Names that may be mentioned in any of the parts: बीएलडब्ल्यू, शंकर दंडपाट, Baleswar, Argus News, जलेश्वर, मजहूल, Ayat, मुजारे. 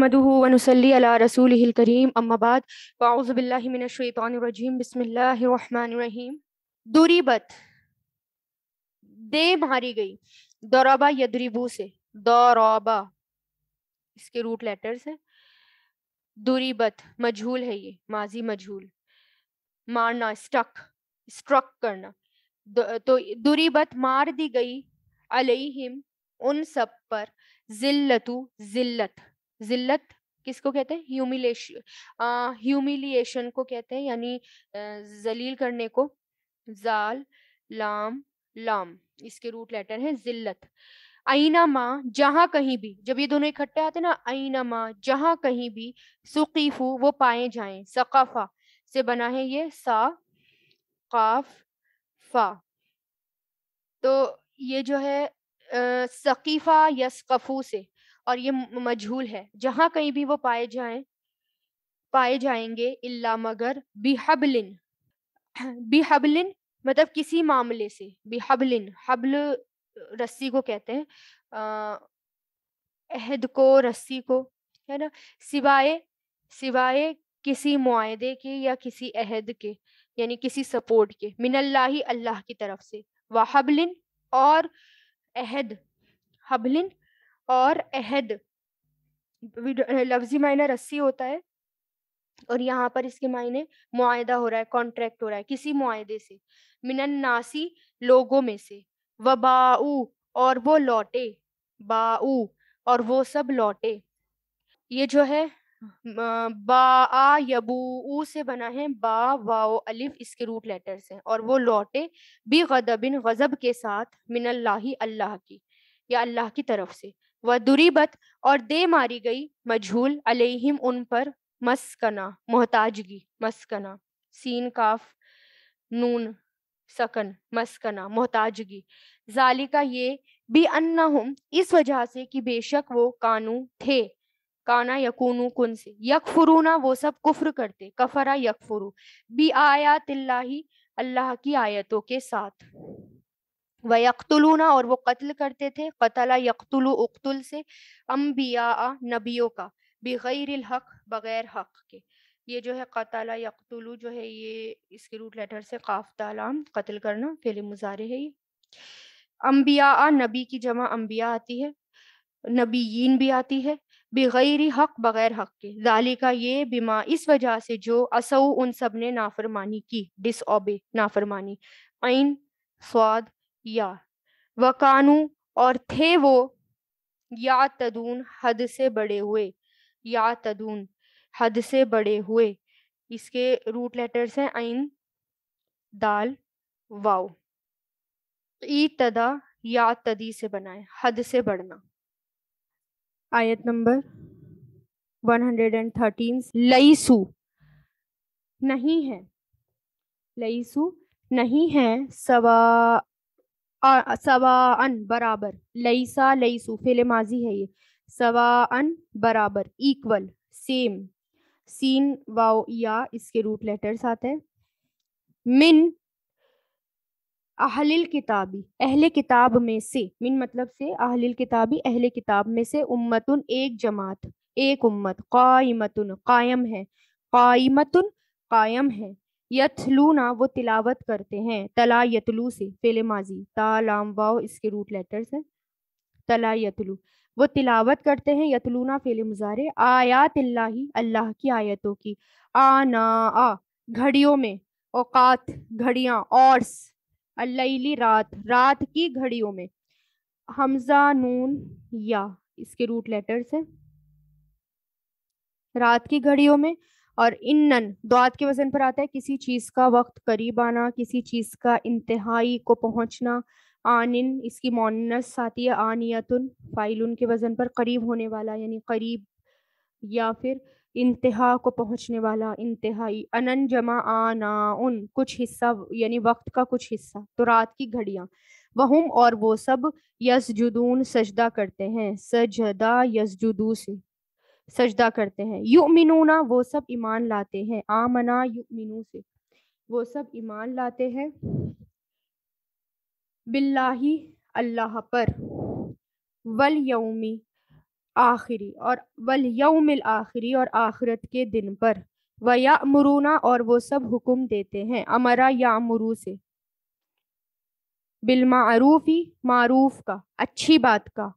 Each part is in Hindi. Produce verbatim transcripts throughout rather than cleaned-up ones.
नहमदुहु व नुसल्ली अला रसूलिहिल करीम अम्मा बाद औज़ु बिल्लाहि मिनश शैतानिर रजीम बिस्मिल्लाहिर रहमानिर रहीम। दूरी बत दे मारी गई दौराबा यदरिबू से दौराबा इसके रूट लेटर्स है। दूरी बत मजहूल है, ये माजी मजहूल। मारना स्टक स्ट्रक करना। तो दूरी बत मार दी गई अलैहिम उन सब पर जिल्लतु जिल्लत। जिल्लत किसको कहते हैं? ह्यूमिलेशन ह्यूमिलिएशन को कहते हैं, यानी जलील करने को। जाल लाम लाम इसके रूट लेटर है जिल्लत। आईना माँ जहाँ कहीं भी, जब ये दोनों इकट्ठे आते हैं ना, आईना माँ जहाँ कहीं भी, सुकीफू वो पाए जाएं। सकाफा से बना है ये सा काफ फा। तो ये जो है आ, सकीफा या सकफू से, और ये मजहूल है। जहाँ कहीं भी वो पाए जाएं पाए जाएंगे। इल्ला मगर बिहबलिन बिहबलिन मतलब किसी मामले से। बिहबलिन हबल रस्सी को कहते हैं, अहद को, रस्सी को, है ना। सिवाय सिवाय किसी मुआयदे के या किसी अहद के, यानी किसी सपोर्ट के। मिनल्लाही अल्लाह की तरफ से। वहबलिन और अहद, हबलिन और अहद लफ्जी मायना रस्सी होता है, और यहाँ पर इसके मायने मुआयदा हो रहा है, कॉन्ट्रैक्ट हो रहा है किसी मुआयदे से। मिनन्नासी लोगों में से। वबाऊ और वो लौटे, बाऊ और वो सब लौटे। ये जो है बा यबू से बना है, बा वाओ अलिफ इसके रूट लेटर्स हैं। और वो लौटे बी गदबिन गजब के साथ, मिनल्लाही अल्लाह की या अल्लाह की तरफ से। व दुरीबत और दे मारी गई मजहूल अलैहिम उन पर मस्कना मोहताजगी। मस्कना सीन काफ नून सकन, मस्कना मोहताजगी। जालिका ये भी अन्नहुम इस वजह से कि बेशक वो कानू थे, काना यकूनू कुन से, यकफुरूना वो सब कुफ्र करते, कफरा यकफुरू, बी आयातिल्लाही अल्लाह की आयतों के साथ। व यकतुलूना और वो कत्ल करते थे, कतला यकतुलू उक्तुल से, अम्बिया नबियों का, बिगैरिल हक बगैर हक के। ये जो है कतला यकतुलू जो है ये इसके रूट लेटर से काफ तालाम, कत्ल करना फेल मुजारे है ये। अम्बिया नबी की जमा अम्बिया आती है, नबीयीन भी आती है। बगैर हक बगैर हक के। ज़ालिका ये बिमा इस वजह से जो असौ उन सब ने नाफरमानी की, डिसओबे नाफरमानी। ऐन स्वाद या। व कानू और थे वो या तदून हद से बड़े हुए, या तदून हद से बड़े हुए। इसके रूट लेटर्स हैं ऐन दाल वाव। ई तदा या तदी से बनाए, हद से बढ़ना। आयत नंबर एक सौ तेरह। लईसू नहीं है, लईसू नहीं है, सवा आ, सवाअन बराबर। लईसा लईसू फेले माजी है ये। सवाअन बराबर, इक्वल, सेम। सीन वाओ या इसके रूट लेटर्स आते हैं। मिन अहलिल किताबी अहले किताब में से। मिन मतलब से, अहलिल किताबी अहले किताब में से। उम्मतुन एक जमात, एक उम्मत। कायमतुन कायम है, कायमतुन कायम है। यतलूना वो तिलावत करते हैं, तला यतलू से फेले माजी। तालाम वाव इसके रूट लेटर्स हैं। तला यतलू वो तिलावत करते हैं, यतलूना फेले मुजारे। आयातिल्लाही अल्लाह की आयतों की। आना आ घड़ियों में, औकात घड़ियाँ, और्स अल्लैली रात, रात की घड़ियों में। हमजा नून या इसके रूट लेटर्स हैं, रात की घड़ियों में। और इन्नन द्वात के वजन पर आता है, किसी चीज का वक्त करीब आना, किसी चीज का इंतहाई को पहुंचना। आनिन इसकी मोनस आती है, आनियतुन फाइलुन के वजन पर, करीब होने वाला यानी करीब, या फिर इंतहा को पहुंचने वाला, इंतहाई। अनन जमा आना उन, कुछ हिस्सा यानी वक्त का कुछ हिस्सा, तो रात की घड़ियां। वहुम और वो सब, यसजुदून सजदा करते हैं, सजदा यसजुदू से सजदा करते हैं। युमिनूना वो सब ईमान लाते हैं, आमना युमिनू से वो सब ईमान लाते हैं। बिल्लाही अल्लाह पर। वल यौमी आखिरी और वल यौमिल आखिरी और आखिरत के दिन पर, व यामुरूना और वो सब हुक्म देते हैं, अमरा यामुरू से, बिलमारूफी मारूफ का अच्छी बात का,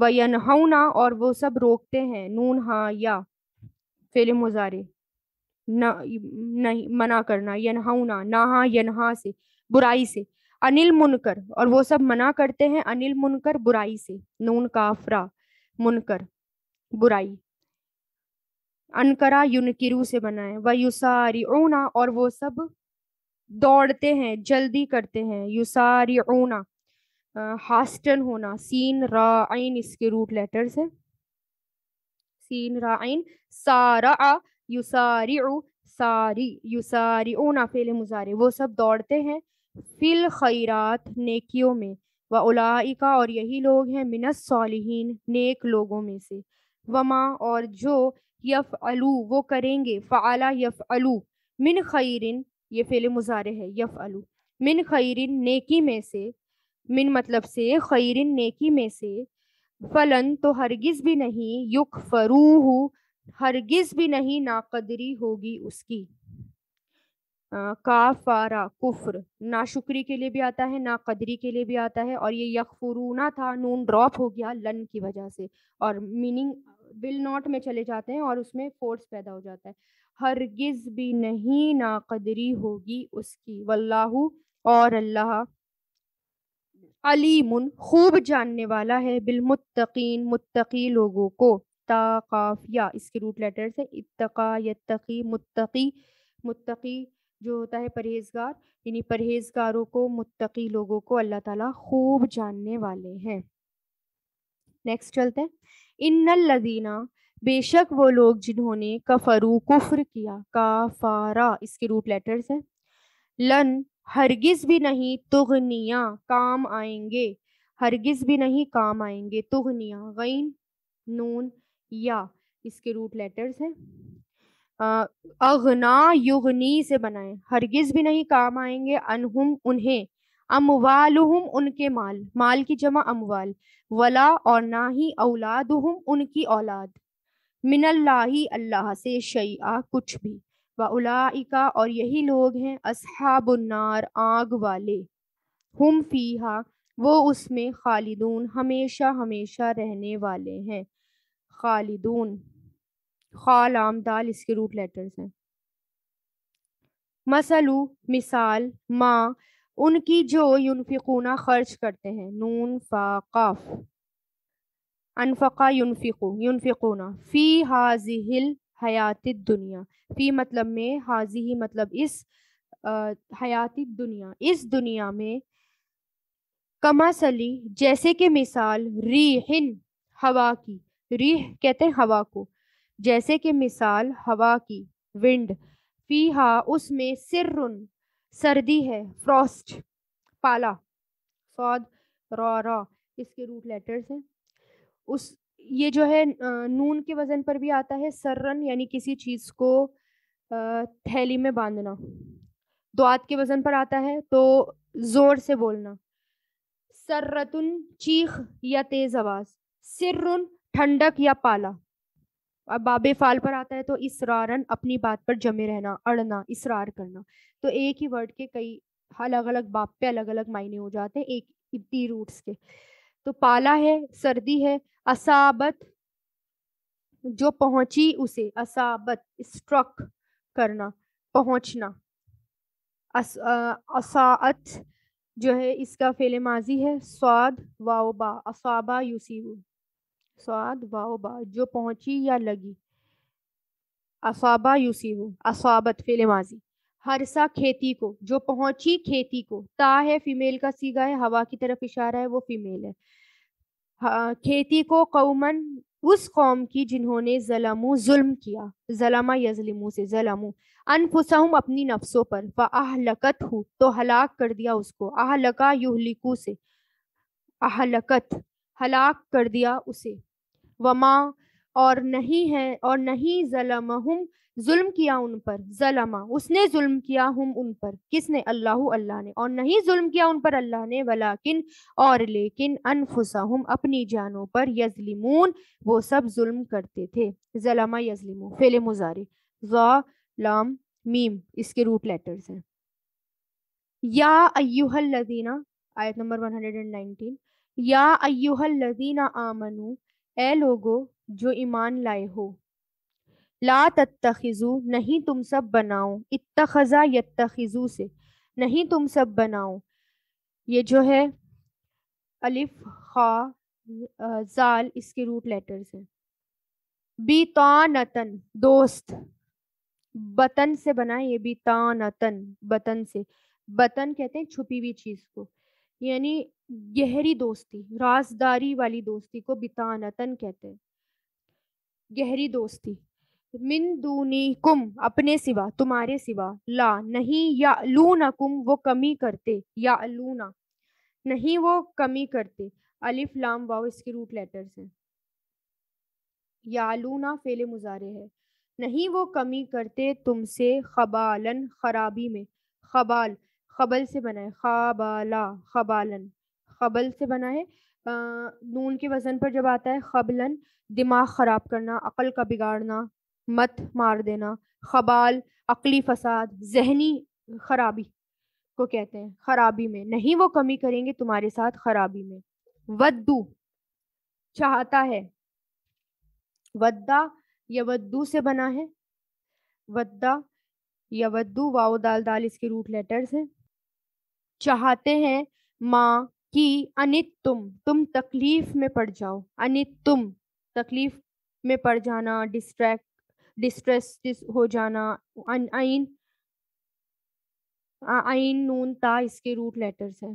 व यनहौना और वो सब रोकते हैं, नून हाँ या फेल मुजारे न नहीं मना करना, यनहौना नाहा यनहा से बुराई से, अनिल मुनकर और वो सब मना करते हैं अनिल मुनकर बुराई से, नून काफरा मुनकर बुराई, अनकरा युनकिरू से बना है, व युसारिऊना और वो सब दौड़ते हैं जल्दी करते हैं, युसारिऊना हास्टन होना, सीन रा आइन इसके रूट लेटर्स है, सीन रा आइन सारा युसारिउ सारी, युसारिऊना फेल मुजारे वो सब दौड़ते हैं, फिल खैरात नेकियों में, व उलाइका और यही लोग हैं मिनस सालिहीन नेक लोगों में से, वमा और जो यफ़ अलू वो करेंगे, फ़अला यफ़ अलू मिन खैरिन ये फ़ेल मुज़ारे है, यफ़ अलू मिन खैरिन नेकी में से, मिन मतलब से, खैरिन नेकी में से, फ़लन तो हरगिज़ भी नहीं, युकफ़रूहु हरगिज़ भी नहीं नाक़दरी होगी उसकी, काफ़ारा कुफ्र नाशुक्री के लिए भी आता है नाक़दरी के लिए भी आता है, और ये यकफ़रूना था नून ड्रॉप हो गया लन की वजह से और मीनिंग विल नॉट में चले जाते हैं और उसमें फोर्स पैदा हो जाता है, हरगिज़ भी नहीं नाक़दरी होगी उसकी, वल्लाहु और अल्लाह, अलीमुन खूब जानने वाला है, बिलमुत्तकीन मुत्तकी लोगों को, ताकाफिया इसके रूट लेटर से, इत्तका यत्तकी मुत्तकी, मुत्तकी जो होता है परहेजगार, यानी परहेजगारों को मुत्तकी लोगों को अल्लाह ताला खूब जानने वाले हैं। नेक्स्ट चलते हैं, इन्नल लदीना बेशक वो लोग जिन्होंने कफरू कुफ्र किया, काफारा इसके रूट लेटर्स हैं, लन हरगिज़ भी नहीं तुगनिया काम आएंगे, हरगिज़ भी नहीं काम आएंगे, तुगनिया गैन नून या इसके रूट लेटर्स हैं, अगना युगनी से बनाए, हरगिज़ भी नहीं काम आएंगे अनहुम उन्हें, अमवालुहुम उनके माल, माल की जमा अमवाल, वला और ना ही औलादुहुम उनकी औलाद, मिनल्लाही अल्लाह से शैया कुछ भी, व उलाइका और यही लोग हैं अस्हाबुन्नार आग वाले, हुम फीहा वो उसमें खालिदून हमेशा हमेशा रहने वाले हैं, खालिदून खाल आमदाल इसके रूट लेटर्स हैं, मसलू मिसाल माँ उनकी जो युनफिकूना खर्च करते हैं, नून फाकाफ अनफका युनफिकू युनफिकूना, फ़ी हाजिहिल हयातिद दुनिया, फ़ी मतलब में, हाजिही मतलब इस, हयातिद दुनिया इस दुनिया में, कमासली जैसे कि मिसाल रीहिन हवा की, रीह कहते हैं हवा को, जैसे कि मिसाल हवा की विंड, फ़ीहा उसमें सिर्रुन सर्दी है, फ्रॉस्ट पाला, सौद रॉ रॉ इसके रूट लेटर्स हैं, उस ये जो है नून के वज़न पर भी आता है, सर्रन यानी किसी चीज़ को थैली में बांधना, दुआत के वज़न पर आता है तो ज़ोर से बोलना, सर्रतुन चीख या तेज़ आवाज़, सिर्रुन ठंडक या पाला, अब बाबे फाल पर आता है तो इसरारन अपनी बात पर जमे रहना, अड़ना, इसरार करना, तो एक ही वर्ड के कई अलग अलग बाप पे अलग अलग मायने हो जाते हैं एक इतनी रूट्स के, तो पाला है सर्दी है, असाबत जो पहुंची उसे, असाबत स्ट्रक करना पहुंचना, अस, आ, असाअत जो है इसका फेले माजी है, स्वाद वाओबा असाबा यूसीबू स्वाद वाओबा जो पहुंची या लगी, असाबा यूसीबू असाबत फेले माजी, हरसा खेती को जो पहुंची खेती को, ता है फीमेल का सीगा है हवा की तरफ इशारा है वो फीमेल है, हाँ, खेती को कौमन उस कौम की जिन्होंने ज़लमू जुल्म किया, ज़लमा यज़लिमू से ज़लमू, अनफुसहुम अपनी नफ्सों पर, व अहलकत हु तो हलाक कर दिया उसको, अहलका युहलिकू से अहलकत हलाक कर दिया उसे, वमा और नहीं है और नहीं ज़लमहुम जुल्म किया उन पर, ज़लमा उसने जुल्म किया, हम उन पर किसने, अल्लाहु अल्लाह ने, और नहीं जुल्म किया उन पर अल्लाह ने, वलाकिन और लेकिन अनफुसहुम अपनी जानों पर, यजलिमून वो सब जुल्म करते थे। ज़लमा यजलिमून फेल मुजारे, लाम मीम इसके रूट लेटर्स हैं। या अय्युहल लज़ीना, आयत नंबर एक सौ उन्नीस, या अय्युहल लज़ीना आमनू ए लोगो जो ईमान लाए हो, ला तत्तखिजू नहीं तुम सब बनाओ, इत्तखजा यत्तखिजू से नहीं तुम सब बनाओ, ये जो है अलिफ खा जाल इसके रूट लेटर्स हैं। बीतानतन दोस्त, बतन से बना ये, बीतानतन बतन से, बतन कहते हैं छुपी हुई चीज़ को, यानी गहरी दोस्ती, राजदारी वाली दोस्ती को बितानतन कहते हैं, गहरी दोस्ती। मिन दूनीकुम अपने सिवा, तुम्हारे सिवा, ला नहीं, या लूनकुम वो कमी करते, या लूना नहीं वो कमी करते, अलिफ लाम वाव इसके रूट लेटर्स हैं। या लूना फेले मुजारे है, नहीं वो कमी करते तुमसे, खबालन खराबी में, खबाल खबल से बना है, खबाला खबालन खबल से बना है, आ, नून के वजन पर जब आता है खबलन, दिमाग ख़राब करना, अकल का बिगाड़ना, मत मार देना, खबाल अकली फसाद, जहनी खराबी को कहते हैं, खराबी में नहीं वो कमी करेंगे तुम्हारे साथ खराबी में। वद्दू चाहता है, वद्दा या वद्दू से बना है, वद्दा या वद्दू वाव दाल दाल इसके रूट लेटर्स हैं। चाहते हैं माँ की अनित तुम, तुम तकलीफ में पड़ जाओ, अनित तुम तकलीफ में पड़ जाना, डिस्ट्रैक्ट डिस्ट्रेस डिस हो जाना, अन आइन आइन नून ता इसके रूट लेटर्स हैं।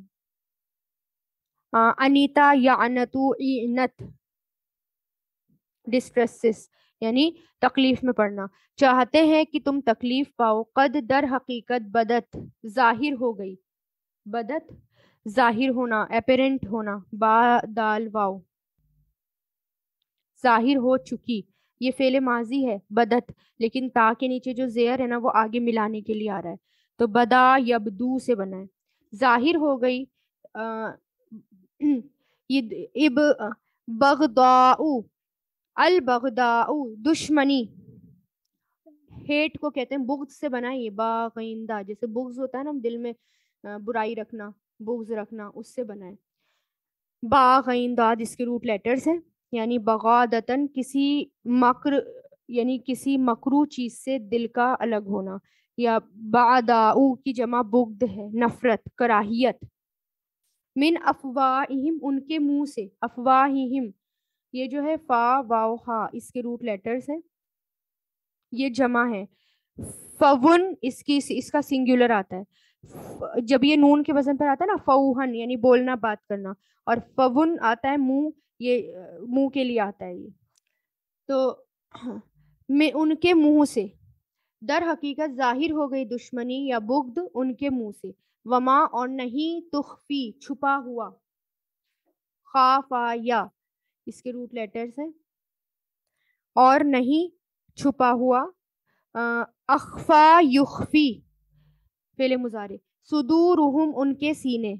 अनीता या अनतु इनत डिस्ट्रेसिस यानी तकलीफ में पड़ना, चाहते हैं कि तुम तकलीफ पाओ। कद दर हकीकत बदत जाहिर हो गई, बदत जाहिर होना, अपेरेंट होना, बा दाल वाओ जाहिर हो चुकी, ये फेले माजी है बदत, लेकिन ता के नीचे जो जेयर है ना वो आगे मिलाने के लिए आ रहा है, तो बदा यबदू से बना है, जाहिर हो गई। आ, ये इब बगदाऊ अल बगदाऊ दुश्मनी, हेट को कहते हैं, बुग्ज से बना ये, बागिंदा जैसे बुग्ज होता है ना, हम दिल में बुराई रखना, बुग्ज रखना, उससे बना है। बागिंदा इसके रूट लेटर्स हैं, यानी बगादतन किसी मकर यानी किसी मकरू चीज़ से दिल का अलग होना, या बादाऊ की जमा बुग्द है, नफरत कराहियत। मिन अफवाहिम उनके मुँह से, अफवाहिम ये जो है फा वाओ हा इसके रूट लेटर्स हैं, ये जमा है। फवन इसकी इसका सिंगुलर आता है, जब ये नून के वजन पर आता है ना, फौहन यानी बोलना, बात करना, और फवन आता है मुंह, ये मुंह के लिए आता है ये, तो मैं उनके मुंह से। दर हकीकत जाहिर हो गई दुश्मनी या बुग्द उनके मुंह से। वमा और नहीं, तुखफी छुपा हुआ, खाफा या इसके रूट लेटर्स हैं, और नहीं छुपा हुआ। अखफा युखफी फेले मुजारे, सुदूरुहुम उनके सीने,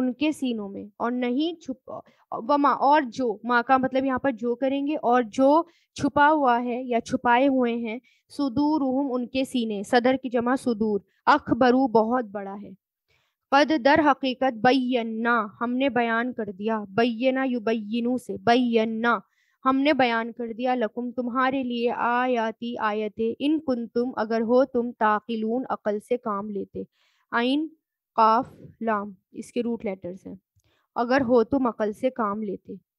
उनके सीनों में, और नहीं छुपा वमा और जो, माँ का मतलब यहाँ पर जो करेंगे, और जो छुपा हुआ है या छुपाए हुए हैं, सुदूरुहुम उनके सीने, सदर की जमा सुदूर, अखबरू बहुत बड़ा है। पद दर हकीकत बय्यना हमने बयान कर दिया, बय्यना युबय्यिनु से, बय्यना हमने बयान कर दिया, लकुम तुम्हारे लिए, आयाती आयते, इन कुंतुम अगर हो तुम, ताकिलून अकल से काम लेते, आइन काफ लाम इसके रूट लेटर्स हैं, अगर हो तुम अकल से काम लेते।